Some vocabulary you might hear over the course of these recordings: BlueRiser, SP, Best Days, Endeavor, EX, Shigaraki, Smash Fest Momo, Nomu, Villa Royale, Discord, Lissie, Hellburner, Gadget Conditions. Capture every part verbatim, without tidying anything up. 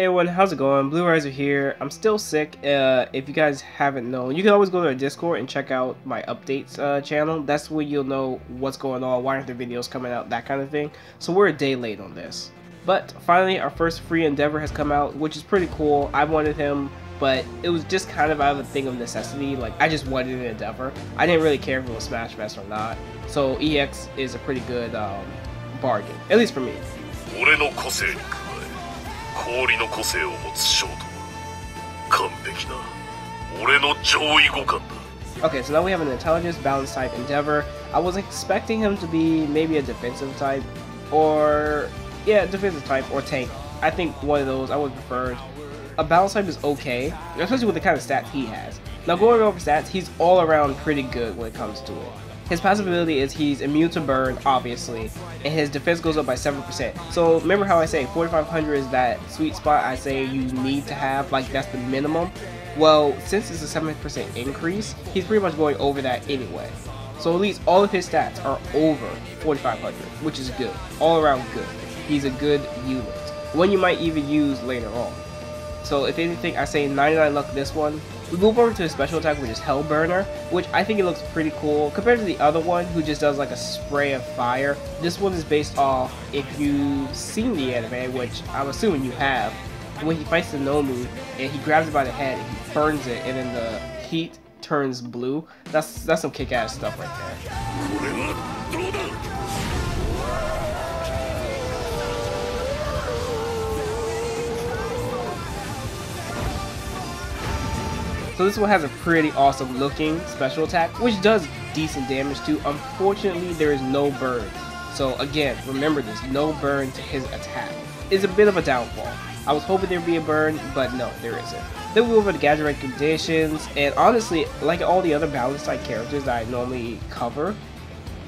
Hey everyone, how's it going? BlueRiser here. I'm still sick. Uh, if you guys haven't known, you can always go to our Discord and check out my updates uh, channel. That's where you'll know what's going on, why aren't there videos coming out, that kind of thing. So we're a day late on this. But finally, our first free Endeavor has come out, which is pretty cool. I wanted him, but it was just kind of out of a thing of necessity. Like, I just wanted an Endeavor. I didn't really care if it was Smash Fest or not. So E X is a pretty good um, bargain, at least for me. Okay, so now we have an intelligence balance type Endeavor. I was expecting him to be maybe a defensive type, or yeah, defensive type or tank. I think one of those I would prefer. A balance type is okay, especially with the kind of stats he has. Now going over stats, he's all around pretty good when it comes to it. His passive ability is he's immune to burn, obviously, and his defense goes up by seven percent. So remember how I say forty-five hundred is that sweet spot I say you need to have, like that's the minimum. Well, since it's a seven percent increase, he's pretty much going over that anyway. So at least all of his stats are over forty-five hundred, which is good. All around good. He's a good unit. One you might even use later on. So if anything, I say ninety-nine luck this one. We move over to his special attack, which is Hellburner, which I think it looks pretty cool compared to the other one who just does like a spray of fire. This one is based off, if you've seen the anime, which I'm assuming you have, when he fights the Nomu and he grabs it by the head and he burns it and then the heat turns blue. That's, that's some kick-ass stuff right there. So this one has a pretty awesome looking special attack, which does decent damage too. Unfortunately, there is no burn. So again, remember this, no burn to his attack. It's a bit of a downfall. I was hoping there'd be a burn, but no, there isn't. Then we move over to Gadget Conditions, and honestly, like all the other balance type characters that I normally cover,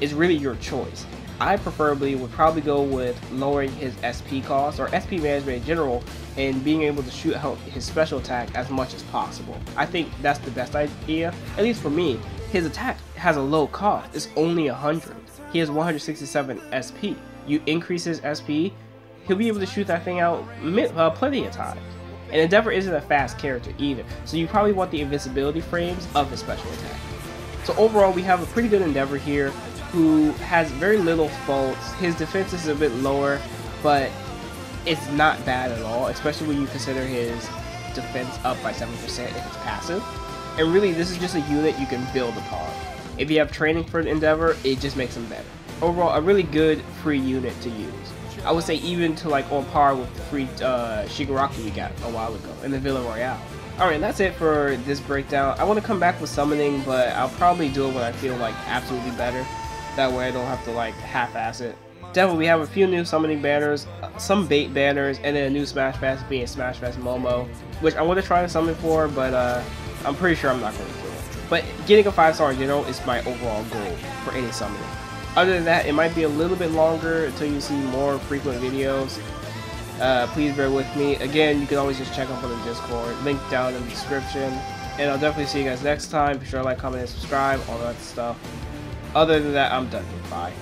it's really your choice. I preferably would probably go with lowering his S P cost, or S P management in general, and being able to shoot out his special attack as much as possible. I think that's the best idea, at least for me. His attack has a low cost, it's only one hundred. He has one hundred sixty-seven S P. You increase his S P, he'll be able to shoot that thing out uh, plenty of times. And Endeavor isn't a fast character either, so you probably want the invincibility frames of his special attack. So overall, we have a pretty good Endeavor here, who has very little faults. His defense is a bit lower, but it's not bad at all, especially when you consider his defense up by seven percent if it's passive. And really, this is just a unit you can build upon. If you have training for an Endeavor, it just makes him better. Overall, a really good free unit to use. I would say even to like on par with the free uh, Shigaraki we got a while ago in the Villa Royale. Alright, that's it for this breakdown. I want to come back with summoning, but I'll probably do it when I feel like absolutely better. That way I don't have to like half-ass it. Definitely, we have a few new summoning banners, some bait banners, and then a new Smash Fest being Smash Fest Momo, which I want to try to summon for, but uh, I'm pretty sure I'm not going to do it. But getting a five star in general is my overall goal for any summoning. Other than that, it might be a little bit longer until you see more frequent videos. Uh, please bear with me. Again, you can always just check up on the Discord, link down in the description. And I'll definitely see you guys next time. Be sure to like, comment, and subscribe, all that stuff. Other than that, I'm done. Bye.